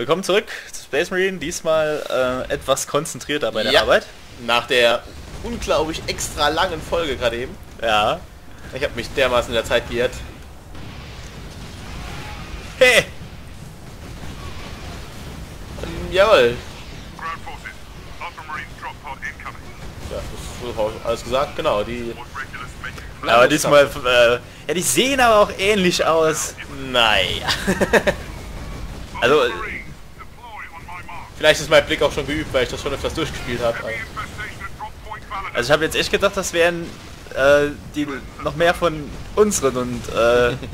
Willkommen zurück zu Space Marine, diesmal etwas konzentrierter bei der Arbeit. Nach der unglaublich extra langen Folge gerade eben. Ja. Ich habe mich dermaßen in der Zeit geirrt. Hey! Jawohl. Ja, das ist alles gesagt, genau. Die aber diesmal, ja, die sehen aber auch ähnlich aus. Naja. Also, vielleicht ist mein Blick auch schon geübt, weil ich das schon öfters durchgespielt habe. Also ich habe jetzt echt gedacht, das wären die noch mehr von unseren und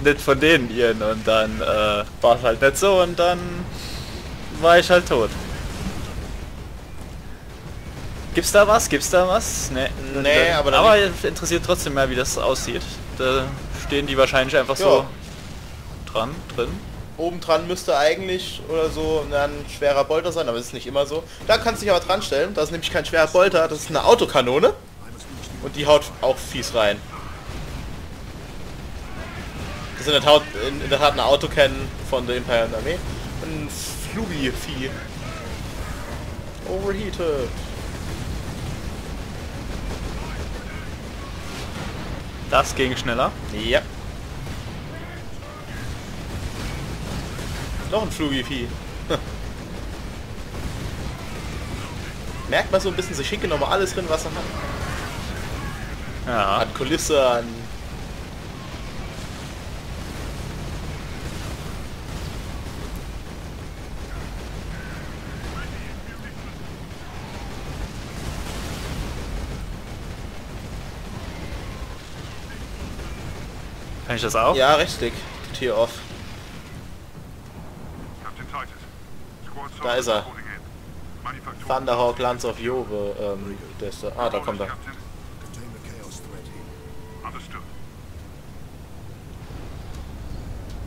nicht von denen ihren. Und dann war es halt nicht so und dann war ich halt tot. Gibt's da was? Nee, nee, aber interessiert trotzdem mehr, wie das aussieht. Da stehen die wahrscheinlich einfach so drin. Oben dran müsste eigentlich oder so ein schwerer Bolter sein, aber es ist nicht immer so. Da kannst du dich aber dran stellen, das ist nämlich kein schwerer Bolter, das ist eine Autokanone. Und die haut auch fies rein. Das ist in der Tat eine Autocannon von der Imperial Armee. Ein Flugi-Vieh. Overheated. Das ging schneller. Ja. Noch ein Flugi-Vieh. Merkt man so ein bisschen, sie schicken nochmal alles drin, was er hat. Ja. An Kulisse, an... Kann ich das auch? Ja, richtig. Tier off. Da ist er. Thunderhawk, Lands of Jove. Der ist da. Ah, da kommt er.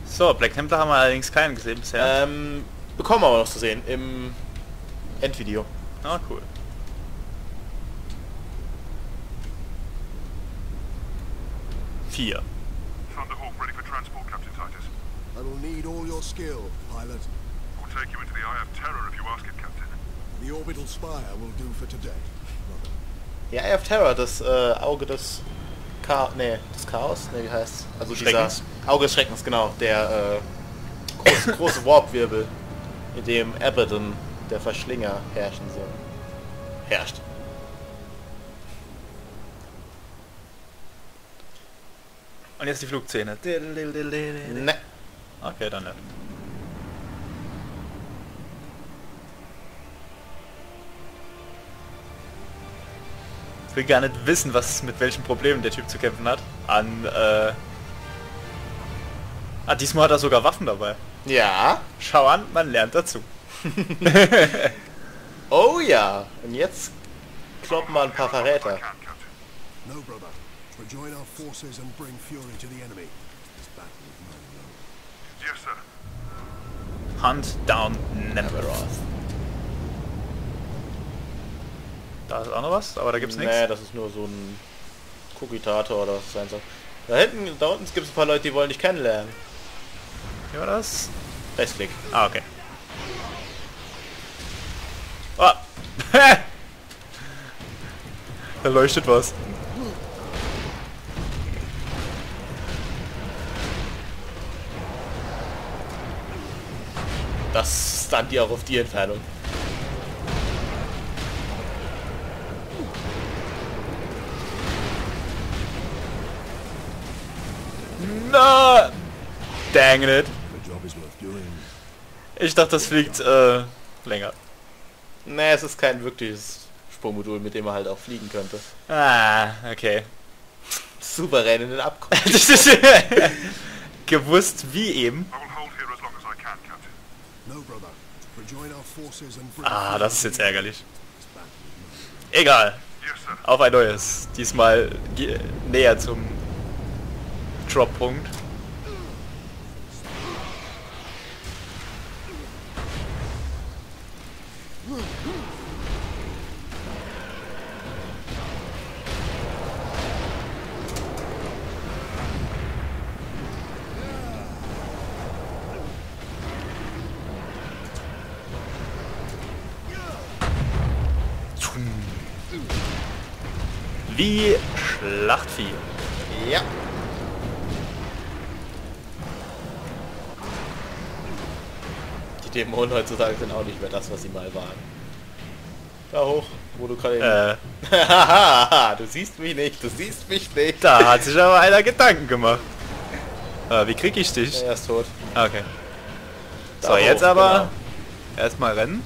So, Black Templar haben wir allerdings keinen gesehen bisher. Bekommen wir aber noch zu sehen im Endvideo. Ah, cool. Vier. Thunderhawk ready for transport, Captain Titus. I will need all your skill, pilot. We'll take you into the Eye of Terror if you ask it, Captain. The orbital spire will do for today. Ja, Eye of Terror, das Auge des Chaos, ne, wie heißt also dieser Auge des Schreckens, genau, der große Warpwirbel, in dem Abaddon, der Verschlinger, herrscht. Und jetzt die Flugszene. Ne. Okay, dann nicht. Ich will gar nicht wissen, was mit welchen Problemen der Typ zu kämpfen hat. Diesmal hat er sogar Waffen dabei. Ja. Schau an, man lernt dazu. Oh ja. Und jetzt kloppen wir ein paar Verräter. Join our forces and bring fury to the enemy. This battle is mine. Yes, sir. Hunt down Nemeroth. Da ist auch noch was, aber da gibt's nichts. Nee, das ist nur so ein Kugitator oder was sein soll. Da unten gibt es ein paar Leute, die wollen dich kennenlernen. Wie war das? Rechtsklick. Ah, okay. Oh. Da leuchtet was. Das stand die auch auf die Entfernung. Na! Dang it! Ich dachte, das fliegt länger. Ne, es ist kein wirkliches Sprungmodul, mit dem er halt auch fliegen könnte. Ah, okay. Souverän in den Abgrund. Gewusst wie eben. Ah, das ist jetzt ärgerlich. Egal. Auf ein neues. Diesmal näher zum Drop-Punkt. Wie Schlachtvieh. Ja. Die Dämonen heutzutage sind auch nicht mehr das, was sie mal waren. Da hoch, wo du gerade... Du siehst mich nicht, du siehst mich nicht. Da hat sich aber einer Gedanken gemacht. Wie krieg ich dich? Ja, er ist tot. Ah, okay. Da so, hoch, jetzt aber... Genau. Erstmal rennen.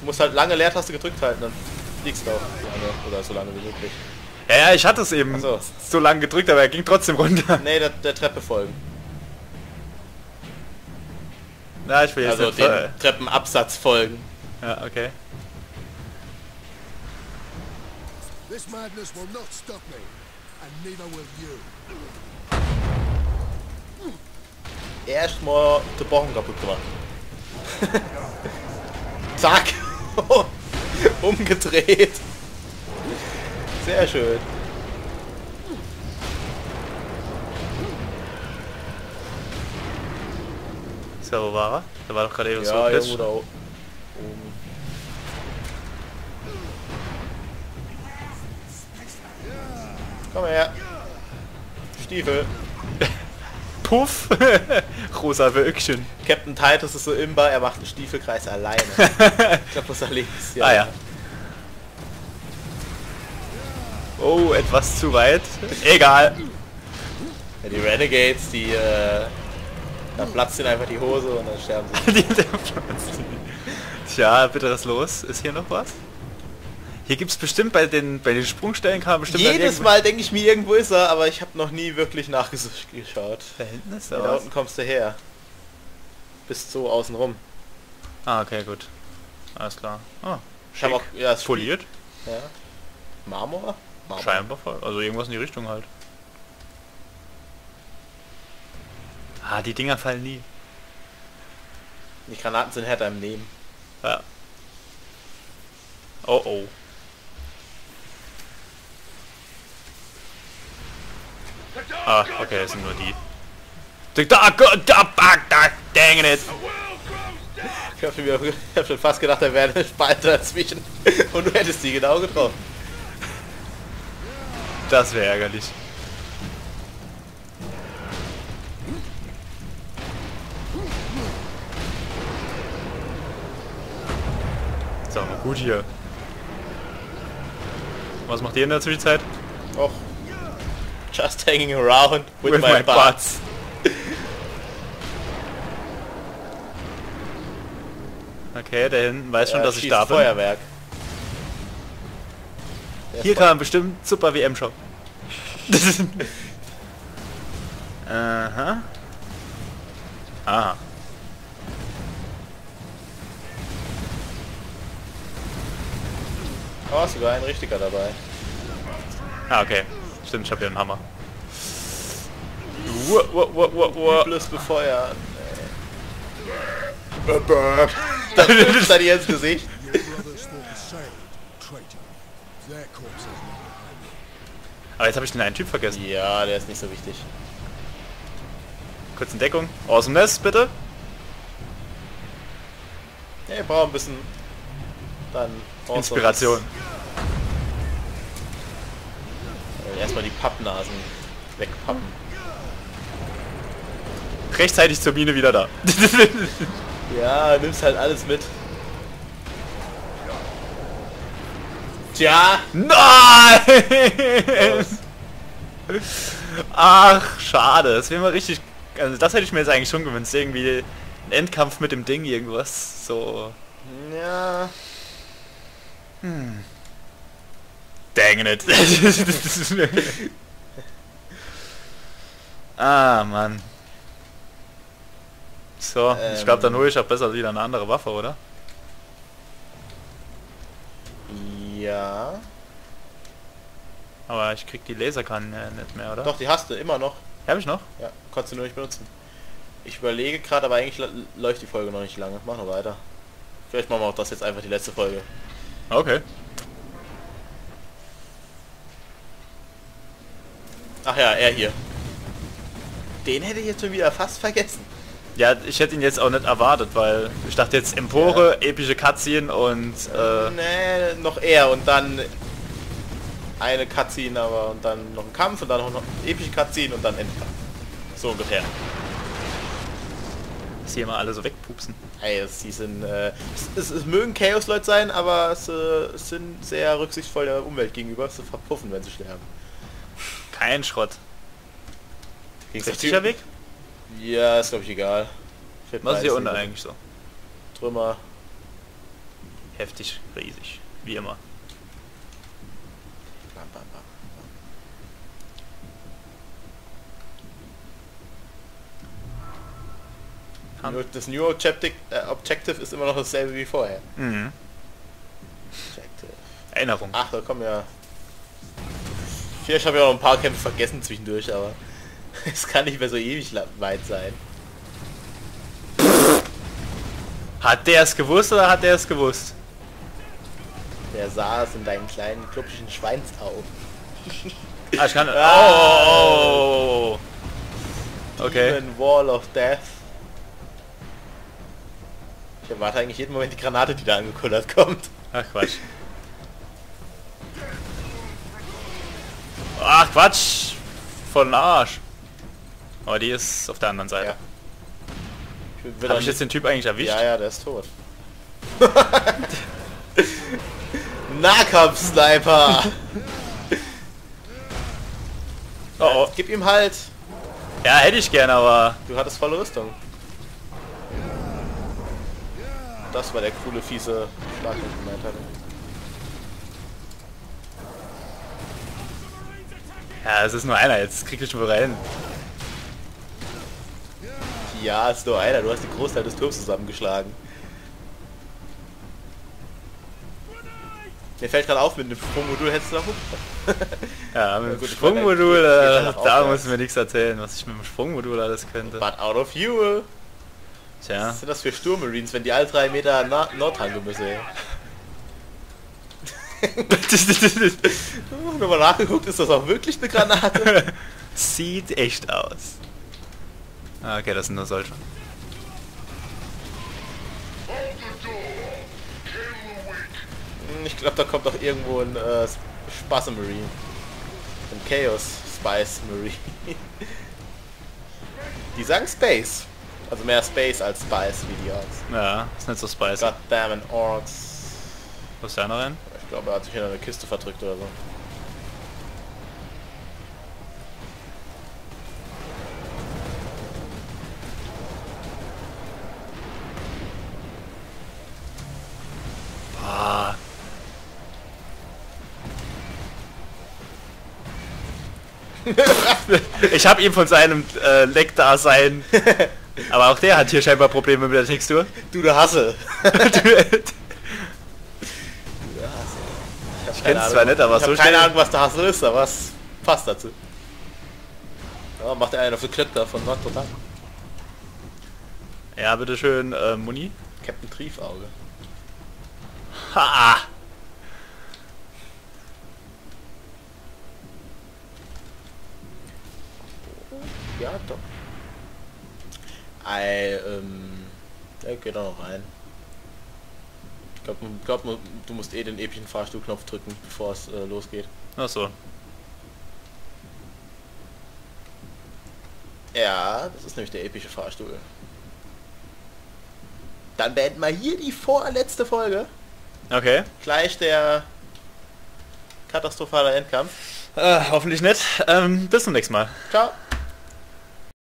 Du musst halt lange Leertaste gedrückt halten, dann liegst du auch lange, oder so lange wie möglich. Ja, ja, ich hatte es eben so lange gedrückt, aber er ging trotzdem runter. Nee, der Treppe folgen. Na, ich will jetzt nicht dem Treppenabsatz folgen. Ja, okay. This madness will not stop me, and neither will you. Erstmal den Bogen kaputt gemacht. Zack! Umgedreht. Sehr schön. So, wo war er? Da war doch gerade eben so ein Glitch. Da oben. Komm her. Stiefel. Puff. Rosa Wölkchen. Captain Titus ist so imbar, er macht einen Stiefelkreis alleine. Ich glaube, das erlebt es ja. Ah ja. Oh, etwas zu weit. Egal. Ja, die Renegades, die... da platzt ihnen einfach die Hose und dann sterben sie. Tja, bitteres Los. Ist hier noch was? Hier gibt's bestimmt bei den Sprungstellen kann man bestimmt... Jedes Mal denke ich mir, irgendwo ist er, aber ich habe noch nie wirklich nachgeschaut. Da hinten ist er. Da unten kommst du her. Bist so außen rum. Ah, okay, gut. Alles klar. Ah, ich habe auch... Ja, ist poliert. Ja. Marmor? Marmor? Scheinbar voll. Also irgendwas in die Richtung halt. Ah, die Dinger fallen nie. Die Granaten sind härter im Leben. Ja. Oh oh. Ah, okay, es sind nur die. Ich hab schon fast gedacht, da wäre eine Spalte dazwischen. Und du hättest die genau getroffen. Das wäre ärgerlich. So, gut hier. Was macht ihr in der Zwischenzeit? Och. Just hanging around with my butts. Okay, der hinten weiß schon, dass ich da bin. Feuerwerk. Hier kann man bestimmt super WM-Shop. Aha. Aha. Oh, sogar ein richtiger dabei. Ah, okay. Stimmt, ich hab hier einen Hammer. Übles Befeuern. Das ist da dir ins Gesicht. Aber jetzt habe ich den einen Typ vergessen. Ja, der ist nicht so wichtig. Kurz in Deckung. Aus dem Nest, bitte. Ja, ich brauche ein bisschen... Dann... Inspiration. Erstmal die Pappnasen wegpappen. Rechtzeitig zur Mine wieder da. Ja, nimmst halt alles mit. Tja! Nein! Ach, schade. Das wäre mal richtig... Also das hätte ich mir jetzt eigentlich schon gewünscht. Irgendwie ein Endkampf mit dem Ding, irgendwas. So... Ja... Hm. Dang it. Ah, Mann. So, ich glaube, dann hole ich auch besser wieder eine andere Waffe, oder? Ja. Aber ich krieg die Laserkanne nicht mehr, oder? Doch, die hast du immer noch. Hab ich noch? Ja, konntest du nur nicht benutzen. Ich überlege gerade, aber eigentlich läuft die Folge noch nicht lange. Mach noch weiter. Vielleicht machen wir auch das jetzt einfach die letzte Folge. Okay. Ach ja, er hier. Den hätte ich jetzt schon wieder fast vergessen. Ja, ich hätte ihn jetzt auch nicht erwartet, weil ich dachte jetzt Empore, ja, epische Cutscene und... nee, noch eher und dann eine Cutscene, aber und dann noch ein Kampf und dann noch eine epische Cutscene und dann Endkampf. So ungefähr. Dass hier mal alle so wegpupsen. Ey, sie sind... es mögen Chaos-Leute sein, aber sie sind sehr rücksichtsvoll der Umwelt gegenüber. Sie verpuffen, wenn sie sterben. Kein Schrott. Ging's richtiger Weg? Ja, ist glaube ich egal. Was ist hier unten eigentlich so? Trümmer. Heftig, riesig. Wie immer. Bam, bam, bam. Das New Objective ist immer noch dasselbe wie vorher. Mhm. Objective. Erinnerung. Ach, da kommen ja... Vielleicht habe ich auch noch ein paar Kämpfe vergessen zwischendurch, aber... Es kann nicht mehr so ewig weit sein. Hat der es gewusst oder hat der es gewusst? Der sah es in deinem kleinen, klubschigen Schweinsaugen. Ah, ich kann... Oh! Okay. Demon Wall of Death. Ich erwarte eigentlich jeden Moment die Granate, die da angekullert kommt. Ach Quatsch. Ach Quatsch! Voll den Arsch. Aber die ist auf der anderen Seite. Ja. Habe ich jetzt den Typ eigentlich erwischt? Ja, ja, der ist tot. Nahkampf-Sniper! Oh, oh. Gib ihm halt! Ja, hätte ich gerne, aber... Du hattest volle Rüstung. Das war der coole, fiese Schlag, den ich gemeint hatte. Ja, es ist nur einer, jetzt krieg ich schon wieder hin. Ja, es ist nur einer, du hast den Großteil des Turms zusammengeschlagen. Mir fällt gerade auf, mit dem Sprungmodul hättest du da hoch. Ja, mit dem Sprungmodul, da muss mir nichts erzählen, was ich mit dem Sprungmodul alles könnte. But out of fuel! Tja. Was sind das für Sturm-Marines, wenn die alle 3 Meter Nordhange müssen? Wenn man nachgeguckt, ist das auch wirklich eine Granate? Sieht echt aus. Ah, okay, das sind nur solche. Ich glaube, da kommt doch irgendwo ein Space Marine. Ein Chaos Space Marine. Die sagen Space. Also mehr Space als Spice wie die Orks. Ja, ist nicht so spicy. Goddammit Orks. Wo ist der noch rein? Ich glaube, er hat sich hinter eine Kiste verdrückt oder so. Boah. Ich habe ihm von seinem Leck-Dasein... Aber auch der hat hier scheinbar Probleme mit der Textur. Du, der Hasse. Ich kenn's zwar nicht, aber so keine Ahnung, was der Hasse ist, aber es passt dazu. Ja, macht er einen auf den Klötter von Nordtotal. Ja, bitteschön, Muni. Captain Triefauge. Ha! Ja, doch. Der geht auch noch rein. Ich glaube, du musst eh den epischen Fahrstuhlknopf drücken, bevor es losgeht. Ach so. Ja, das ist nämlich der epische Fahrstuhl. Dann beenden wir hier die vorletzte Folge. Okay. Gleich der katastrophale Endkampf. Hoffentlich nicht. Bis zum nächsten Mal. Ciao.